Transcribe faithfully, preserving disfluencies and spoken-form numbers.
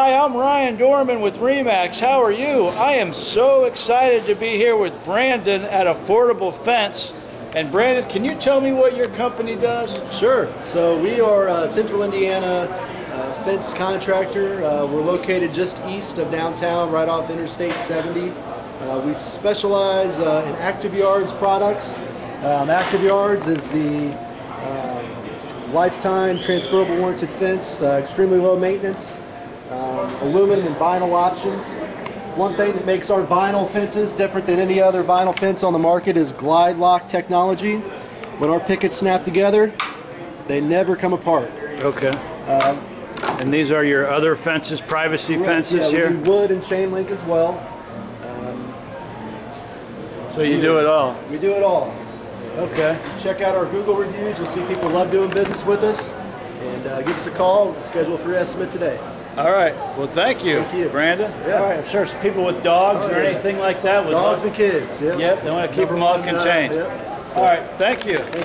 Hi, I'm Ryan Dorman with R E-MAX. How are you? I am so excited to be here with Brandon at Affordable Fence. And Brandon, can you tell me what your company does? Sure. So we are uh, Central Indiana uh, fence contractor. Uh, we're located just east of downtown, right off Interstate seventy. Uh, we specialize uh, in Active Yards products. Um, Active Yards is the uh, lifetime transferable warranted fence, uh, extremely low maintenance. Um, aluminum and vinyl options. One thing that makes our vinyl fences different than any other vinyl fence on the market is glide lock technology. When our pickets snap together, they never come apart. Okay. Um, and these are your other fences, privacy yeah, fences yeah, we here? Do wood and chain link as well. Um, so you we, do it all? We do it all. Okay. Check out our Google reviews. You'll see people love doing business with us. And uh, give us a call. We'll schedule for your estimate today. All right. Well, thank you, thank you. Brandon. Yeah. All right. I'm sure it's people with dogs oh, or yeah. anything like that. With dogs love. and kids. Yep. Yep. They want to keep Number them all contained. Nine, yep. so. All right. Thank you. Thank you.